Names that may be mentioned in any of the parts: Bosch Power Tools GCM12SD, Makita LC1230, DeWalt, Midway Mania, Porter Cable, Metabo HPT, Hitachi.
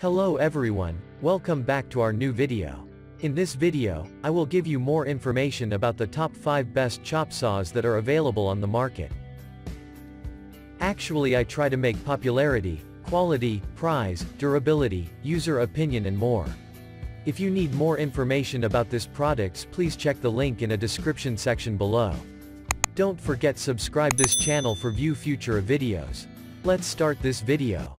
Hello everyone, welcome back to our new video. In this video, I will give you more information about the top 5 best chop saws that are available on the market. Actually, I try to make popularity, quality, price, durability, user opinion and more. If you need more information about this products, please check the link in a description section below. Don't forget subscribe this channel for view future videos. Let's start this video.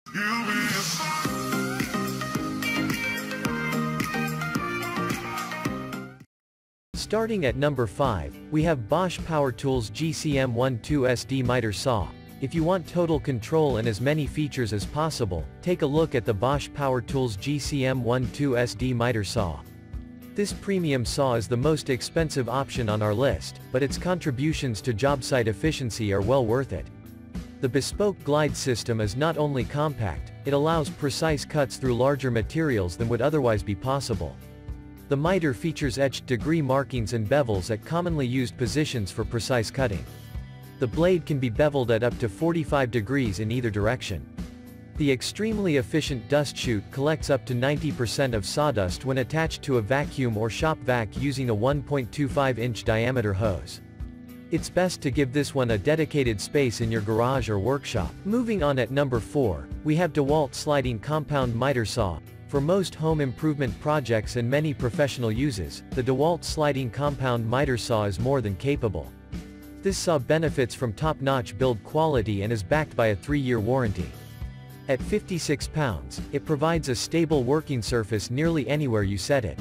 Starting at number 5, we have Bosch Power Tools GCM12SD miter saw. If you want total control and as many features as possible, take a look at the Bosch Power Tools GCM12SD miter saw. This premium saw is the most expensive option on our list, but its contributions to job site efficiency are well worth it. The bespoke glide system is not only compact, it allows precise cuts through larger materials than would otherwise be possible. The miter features etched degree markings and bevels at commonly used positions for precise cutting. The blade can be beveled at up to 45 degrees in either direction. The extremely efficient dust chute collects up to 90% of sawdust when attached to a vacuum or shop vac using a 1.25-inch diameter hose. It's best to give this one a dedicated space in your garage or workshop. Moving on at number 4, we have DeWalt sliding compound miter saw. For most home improvement projects and many professional uses, the DeWalt sliding compound miter saw is more than capable. This saw benefits from top-notch build quality and is backed by a 3-year warranty. At 56 pounds, it provides a stable working surface nearly anywhere you set it.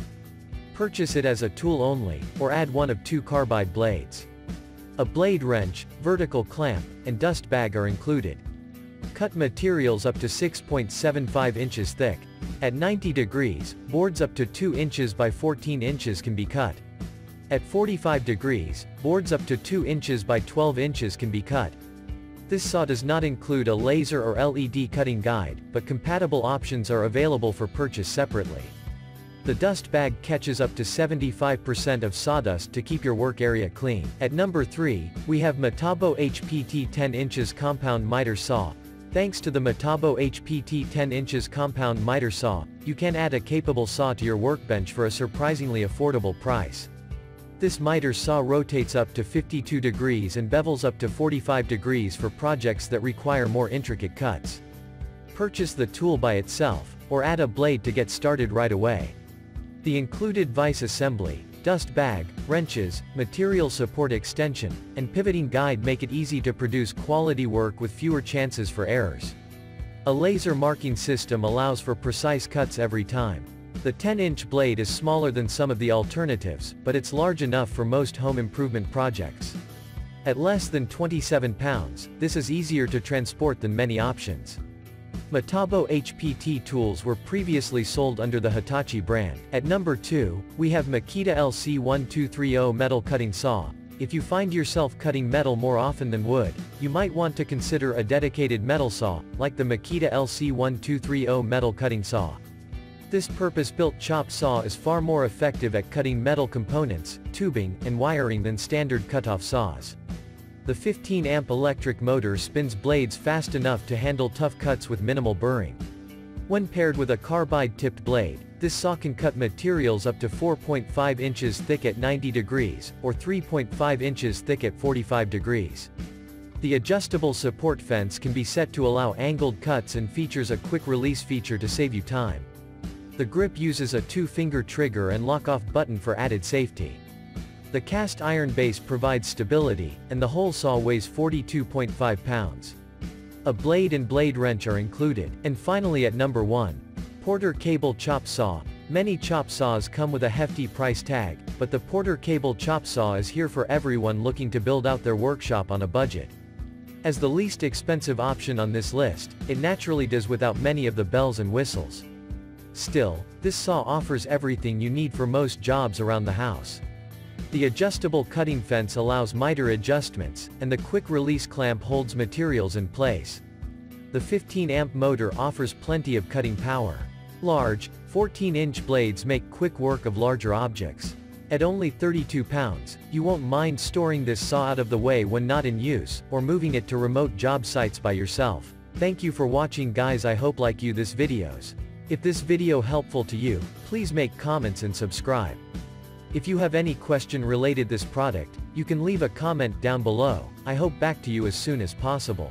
Purchase it as a tool only, or add one of 2 carbide blades. A blade wrench, vertical clamp, and dust bag are included. Cut materials up to 6.75 inches thick. At 90 degrees, boards up to 2 inches by 14 inches can be cut. At 45 degrees, boards up to 2 inches by 12 inches can be cut. This saw does not include a laser or LED cutting guide, but compatible options are available for purchase separately. The dust bag catches up to 75% of sawdust to keep your work area clean. At number 3, we have Metabo HPT 10 inches compound miter saw. Thanks to the Metabo HPT 10 inches compound miter saw, you can add a capable saw to your workbench for a surprisingly affordable price. This miter saw rotates up to 52 degrees and bevels up to 45 degrees for projects that require more intricate cuts. Purchase the tool by itself, or add a blade to get started right away. The included vise assembly, dust bag, wrenches, material support extension, and pivoting guide make it easy to produce quality work with fewer chances for errors. A laser marking system allows for precise cuts every time. The 10-inch blade is smaller than some of the alternatives, but it's large enough for most home improvement projects. At less than 27 pounds, this is easier to transport than many options. Metabo HPT tools were previously sold under the Hitachi brand. At number 2, we have Makita LC1230 metal cutting saw. If you find yourself cutting metal more often than wood, you might want to consider a dedicated metal saw, like the Makita LC1230 metal cutting saw. This purpose-built chop saw is far more effective at cutting metal components, tubing, and wiring than standard cut-off saws. The 15-amp electric motor spins blades fast enough to handle tough cuts with minimal burring. When paired with a carbide-tipped blade, this saw can cut materials up to 4.5 inches thick at 90 degrees, or 3.5 inches thick at 45 degrees. The adjustable support fence can be set to allow angled cuts and features a quick release feature to save you time. The grip uses a 2-finger trigger and lock-off button for added safety. The cast iron base provides stability, and the whole saw weighs 42.5 pounds. A blade and blade wrench are included. And finally at number 1, Porter Cable Chop Saw. Many chop saws come with a hefty price tag, but the Porter Cable Chop Saw is here for everyone looking to build out their workshop on a budget. As the least expensive option on this list, it naturally does without many of the bells and whistles. Still, this saw offers everything you need for most jobs around the house. The adjustable cutting fence allows miter adjustments, and the quick release clamp holds materials in place. The 15-amp motor offers plenty of cutting power. Large, 14-inch blades make quick work of larger objects. At only 32 pounds, you won't mind storing this saw out of the way when not in use, or moving it to remote job sites by yourself. Thank you for watching guys, I hope you like this videos. If this video helpful to you, please make comments and subscribe. If you have any question related this product, you can leave a comment down below. I hope back to you as soon as possible.